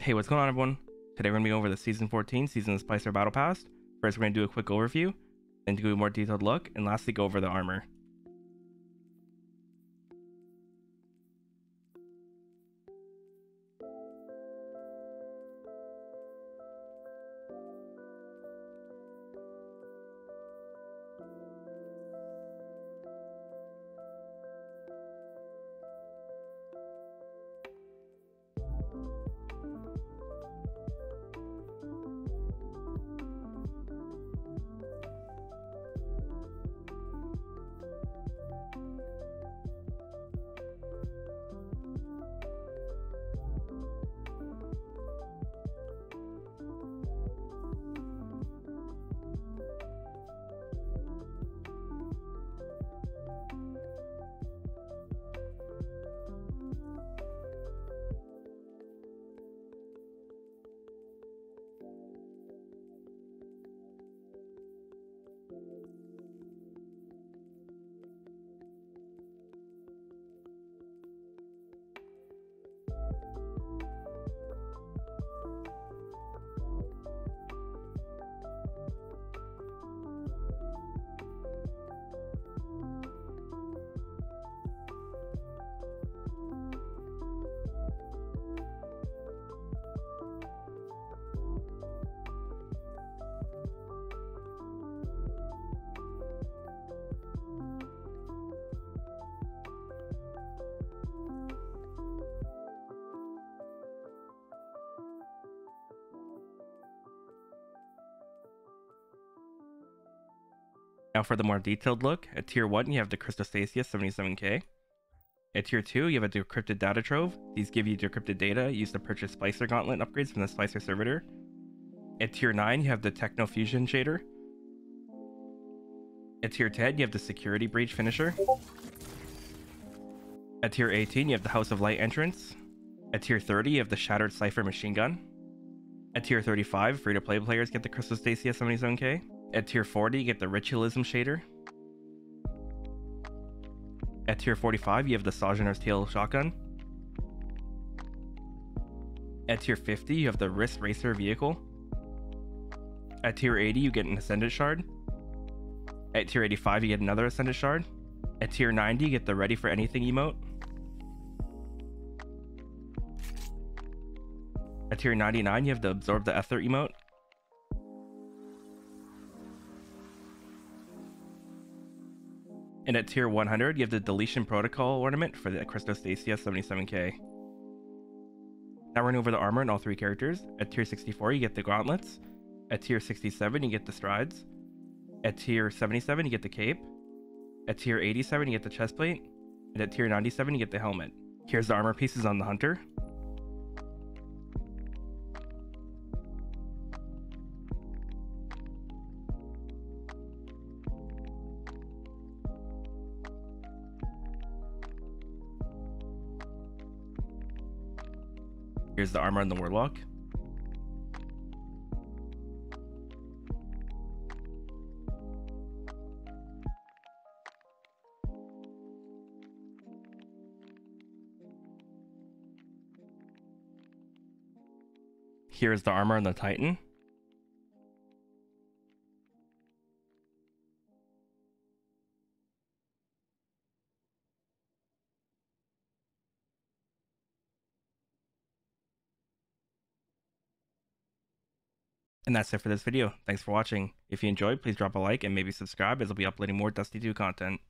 Hey, what's going on, everyone? Today we're going to be over the Season 14 Season of Splicer Battle Pass. First, we're going to do a quick overview, then do a more detailed look, and lastly go over the armor. Now for the more detailed look, at Tier 1 you have the Crystal Stasis 77k. At Tier 2 you have a Decrypted Data Trove. These give you decrypted data used to purchase Splicer gauntlet upgrades from the Splicer servitor. At Tier 9 you have the Techno Fusion Shader. At Tier 10 you have the Security Breach Finisher. At Tier 18 you have the House of Light Entrance. At Tier 30 you have the Shattered Cipher Machine Gun. At Tier 35, free-to-play players get the Crystal Stasis 77k. At Tier 40, you get the Ritualism Shader. At Tier 45, you have the Sojourner's Tail Shotgun. At Tier 50, you have the Wrist Racer Vehicle. At Tier 80, you get an Ascendant Shard. At Tier 85, you get another Ascendant Shard. At Tier 90, you get the Ready for Anything Emote. At Tier 99, you have the Absorb the Ether Emote. And at Tier 100, you have the Deletion Protocol ornament for the Crystal Stasis 77k. Now we're going over the armor in all three characters. At Tier 64, you get the gauntlets. At Tier 67, you get the strides. At Tier 77, you get the cape. At Tier 87, you get the chestplate. And at Tier 97, you get the helmet. Here's the armor pieces on the Hunter. Here's the armor on the Warlock. Here's the armor on the Titan. And that's it for this video. Thanks for watching. If you enjoyed, please drop a like and maybe subscribe, as I'll be uploading more Destiny 2 content.